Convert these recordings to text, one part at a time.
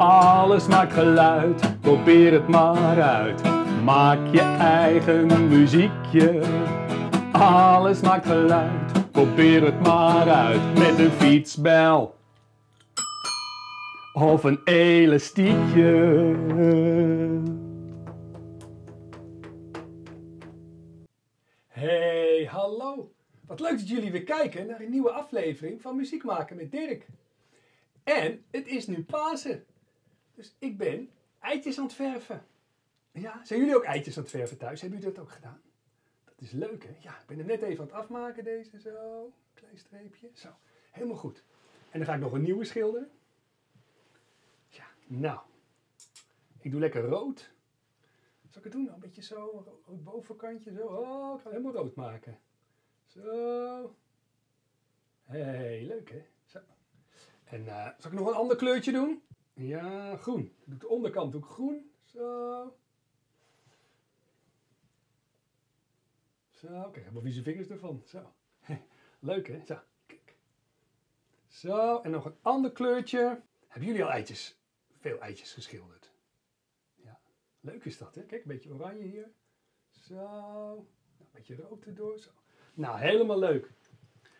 Alles maakt geluid, probeer het maar uit. Maak je eigen muziekje. Alles maakt geluid, probeer het maar uit. Met een fietsbel of een elastiekje. Hey, hallo! Wat leuk dat jullie weer kijken naar een nieuwe aflevering van Muziek maken met Dirk. En het is nu Pasen. Dus ik ben eitjes aan het verven. Ja, zijn jullie ook eitjes aan het verven thuis? Hebben jullie dat ook gedaan? Dat is leuk, hè? Ja, ik ben er net even aan het afmaken, deze zo. Klein streepje. Zo, helemaal goed. En dan ga ik nog een nieuwe schilderen. Ja, nou. Ik doe lekker rood. Zal ik het doen? Nou, een beetje zo, rood bovenkantje, zo. Oh, ik ga het helemaal rood maken. Zo. Hé, hey, leuk, hè? Zo. En zal ik nog een ander kleurtje doen? Ja, groen. Ik doe de onderkant ook groen. Zo. Zo, kijk, helemaal vieze vingers ervan. Zo. Leuk, hè? Zo. Kijk. Zo, en nog een ander kleurtje. Hebben jullie al eitjes, veel eitjes geschilderd? Ja, leuk is dat, hè? Kijk, een beetje oranje hier. Zo. Een beetje rood erdoor, zo. Nou, helemaal leuk.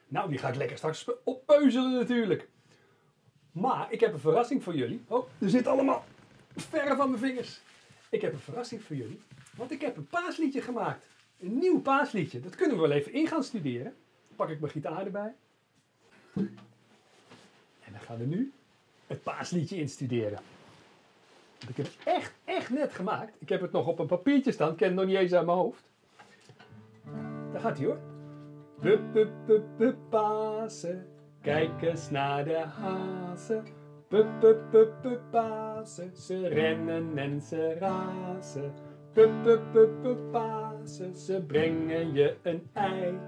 Nou, die ga ik lekker straks oppeuzelen natuurlijk. Maar ik heb een verrassing voor jullie. Oh, er zit allemaal verf aan mijn vingers. Ik heb een verrassing voor jullie. Want ik heb een paasliedje gemaakt. Een nieuw paasliedje. Dat kunnen we wel even in gaan studeren. Dan pak ik mijn gitaar erbij. En dan gaan we nu het paasliedje instuderen. Want ik heb het echt net gemaakt. Ik heb het nog op een papiertje staan. Ik ken het nog niet eens uit mijn hoofd. Daar gaat hij hoor. Pasen. Kijk eens naar de hazen, pasen, ze rennen en ze razen. Pasen, ze brengen je een ei.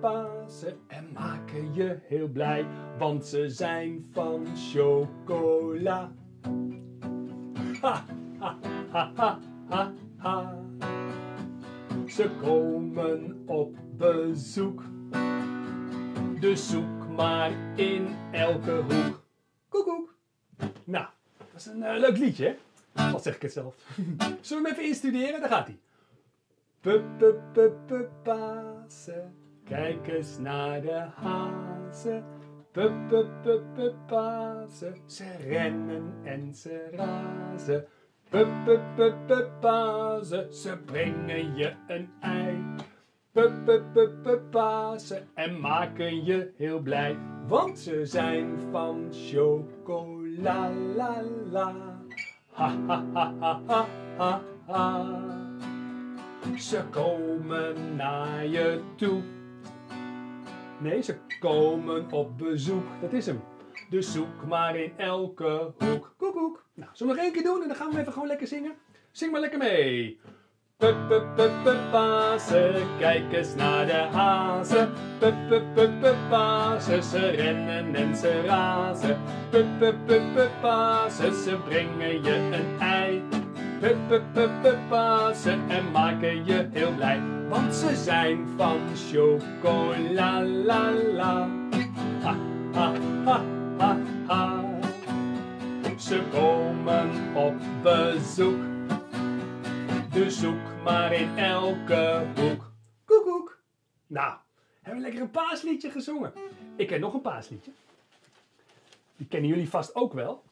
Pasen, en maken je heel blij, want ze zijn van chocola. Ha, ha, ha, ha, ha, ha. Ze komen op bezoek. Dus zoek maar in elke hoek. Koekoek. Nou, dat is een leuk liedje, hè? Wat zeg ik het zelf? Zullen we hem even instuderen? Daar gaat-ie. Pasen, kijk eens naar de hazen. Pasen, ze rennen en ze razen. Pasen, ze brengen je een ei. Pasen en maken je heel blij, want ze zijn van chocola. La, la. Ha, ha, ha, ha, ha, ha, ha. Ze komen naar je toe. Nee, ze komen op bezoek. Dat is hem. Dus zoek maar in elke hoek. Koekoek. Nou, zullen we nog één keer doen en dan gaan we even gewoon lekker zingen? Zing maar lekker mee. Pasen, kijk eens naar de hazen. Pasen, ze rennen en ze razen. Pasen, ze brengen je een ei. Pasen, en maken je heel blij, want ze zijn van chocola. La, la. Ha, ha, ha, ha, ha. Ze komen op bezoek. Dus zoek maar in elke hoek. Koekoek. Nou, hebben we lekker een paasliedje gezongen. Ik ken nog een paasliedje. Die kennen jullie vast ook wel.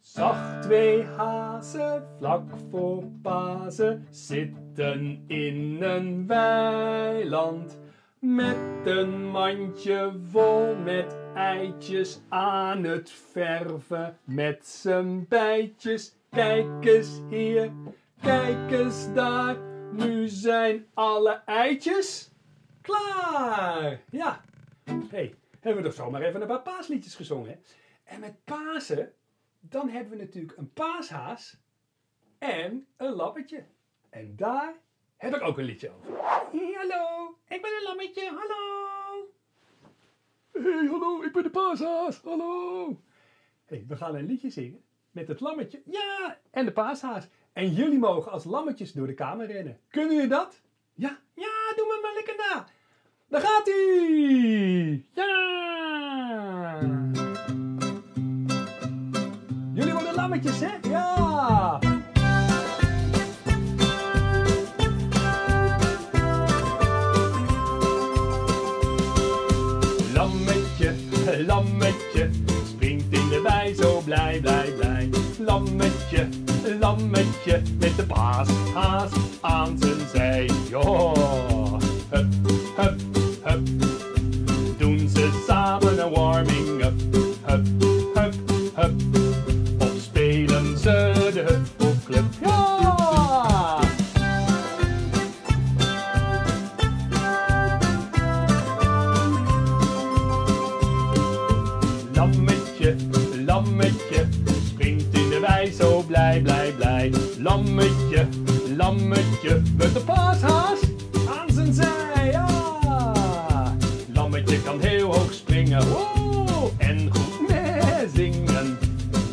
Zag twee hazen vlak voor Pasen zitten in een weiland. Met een mandje vol met eitjes aan het verven met z'n bijtjes. Kijk eens hier. Kijk eens daar, nu zijn alle eitjes klaar! Ja, hey, hebben we toch zomaar even een paar paasliedjes gezongen, hè? En met Pasen, dan hebben we natuurlijk een paashaas en een lammetje. En daar heb ik ook een liedje over. Hey, hallo, ik ben een lammetje, hallo! Hey, hallo, ik ben de paashaas, hallo! Hey, we gaan een liedje zingen met het lammetje, ja, en de paashaas. En jullie mogen als lammetjes door de kamer rennen. Kunnen jullie dat? Ja? Ja, doe me maar lekker na. Daar gaat-ie! Ja! vlammetjes, hè? Ja! Lammetje, lammetje, springt in de wei zo blij, blij, blij. Lammetje, lammetje, met de baas, haas aan zijn zij. Jo, hup, hup, hup. Doen ze samen een warming up. Hup, hup, hup. Of spelen ze de hup of club. Ja! Lammetje, lammetje, springt in de wei zo blij, blij, blij. Lammetje, lammetje, met de paashaas aan zijn zij, ja! Lammetje kan heel hoog springen, wow, en goed mee zingen.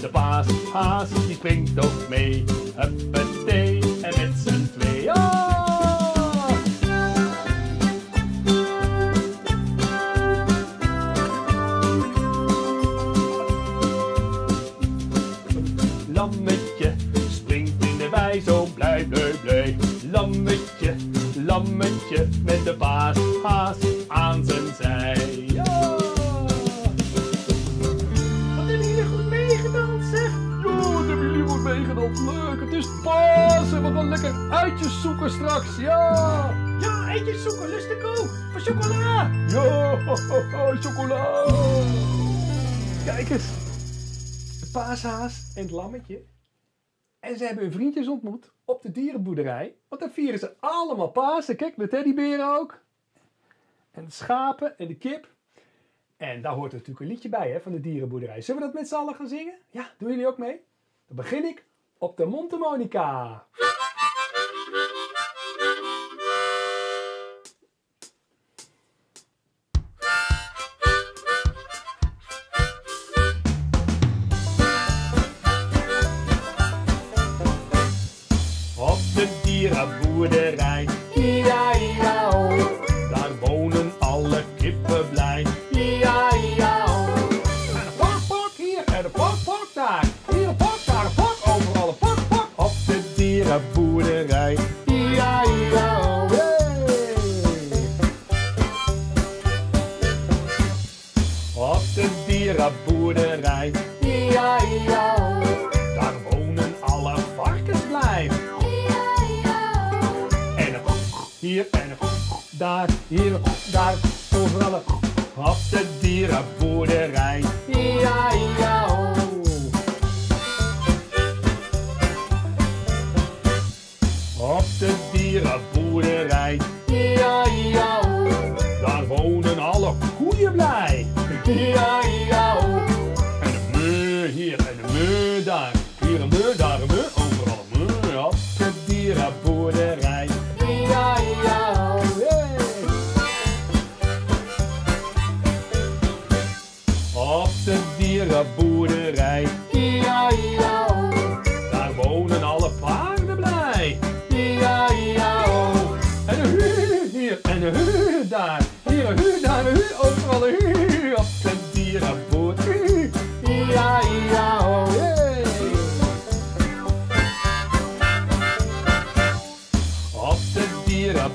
De paashaas die springt ook mee, huppatee, en met z'n twee, ja! Lammetje springt in de wei zo blij, blij, blij. Lammetje, lammetje, met de paashaas aan zijn zij. Ja! Wat hebben jullie goed meegedanst, zeg? Jo, wat hebben jullie goed meegedanst? Leuk, het is Pasen. We gaan lekker uitjes zoeken straks, ja! Ja, eitjes zoeken, lustig ook. Voor chocola! Ja, chocola! Kijk eens. Paashaas en het lammetje. En ze hebben hun vriendjes ontmoet op de dierenboerderij. Want daar vieren ze allemaal Pasen. Kijk, de teddyberen ook. En de schapen en de kip. En daar hoort er natuurlijk een liedje bij, hè, van de dierenboerderij. Zullen we dat met z'n allen gaan zingen? Ja, doen jullie ook mee? Dan begin ik op de mondharmonica. Boerderij, ia ia o, daar wonen alle kippen blij, ia ia o. En een pak pak hier en een pak pak daar, hier een pak daar een pak, overal een pak pak. Op de dierenboerderij, ia ia o. Op de dierenboerderij, ia ia o, daar wonen alle varkens blij. Hier en daar, hier en daar, overal op de dierenboerderij. Ja, ja, oh. Op de dierenboerderij. Ja, ja, oh. Daar wonen alle koeien blij. Ja, ja, oh. En een meu hier en een meu daar. Hier een meu, daar een meu, overal een meu. Op de dierenboerderij. Ja, ja, oh, yeah. Op de dierenboerderij, ja, ja, oh. Daar wonen alle paarden blij, ja, ja, oh. En een hu hier en een hu daar, hier een hu daar een hu, overal een hu. Op de dierenboerderij, ja, ja, oh, yeah.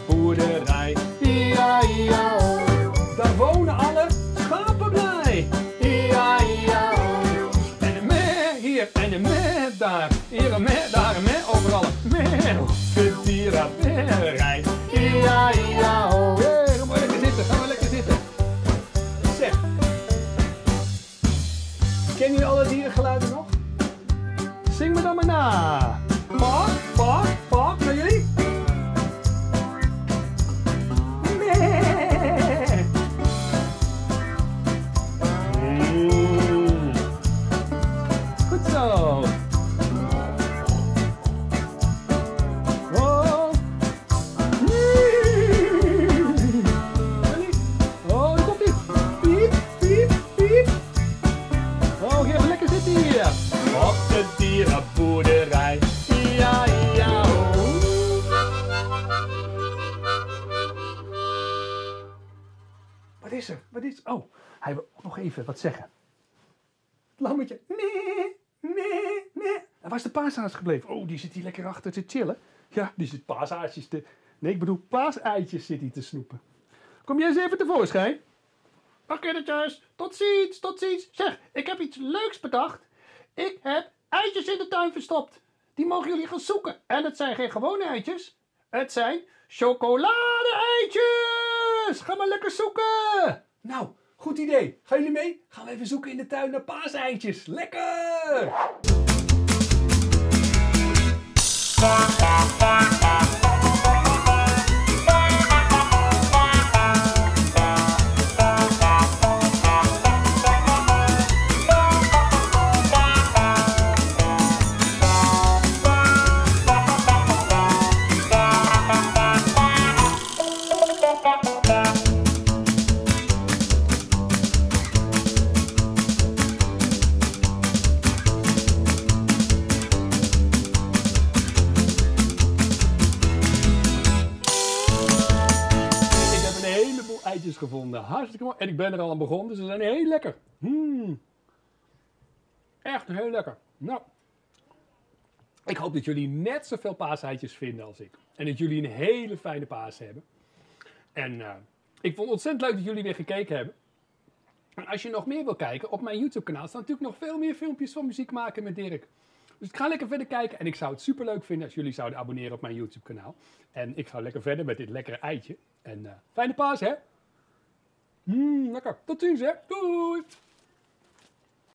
Boerderij, ia ia o. Daar wonen alle schapen blij, ia ia o. En een meh hier en een meh daar, hier een meh, overal een meh. Op de dierenboerderij, ia ia o. Hey, kom maar lekker zitten, ga maar lekker zitten. Zeg, ken je alle dierengeluiden nog? Zing me dan maar na. Pak, pak, pak, naar jullie. Oh, hij wil nog even wat zeggen. Het lammetje. Nee, nee, nee. En waar is de paashaas gebleven? Oh, die zit hier lekker achter te chillen. Ja, die zit paasaasjes te... Nee, ik bedoel paaseitjes zit hij te snoepen. Kom jij eens even tevoorschijn? Dag kindertjes, tot ziens, tot ziens. Zeg, ik heb iets leuks bedacht. Ik heb eitjes in de tuin verstopt. Die mogen jullie gaan zoeken. En het zijn geen gewone eitjes. Het zijn chocolade-eitjes. Ga maar lekker zoeken. Nou, goed idee. Gaan jullie mee? Gaan we even zoeken in de tuin naar paaseitjes. Lekker! Eitjes gevonden. Hartstikke mooi. En ik ben er al aan begonnen, dus ze zijn heel lekker. Echt heel lekker. Nou, ik hoop dat jullie net zoveel paaseitjes vinden als ik. En dat jullie een hele fijne paas hebben. En ik vond het ontzettend leuk dat jullie weer gekeken hebben. En als je nog meer wil kijken, op mijn YouTube kanaal staan natuurlijk nog veel meer filmpjes van Muziek maken met Dirk. Dus ik ga lekker verder kijken en ik zou het super leuk vinden als jullie zouden abonneren op mijn YouTube kanaal. En ik ga lekker verder met dit lekkere eitje. En fijne paas hè! Lekker. Tot ziens, hè. Doei.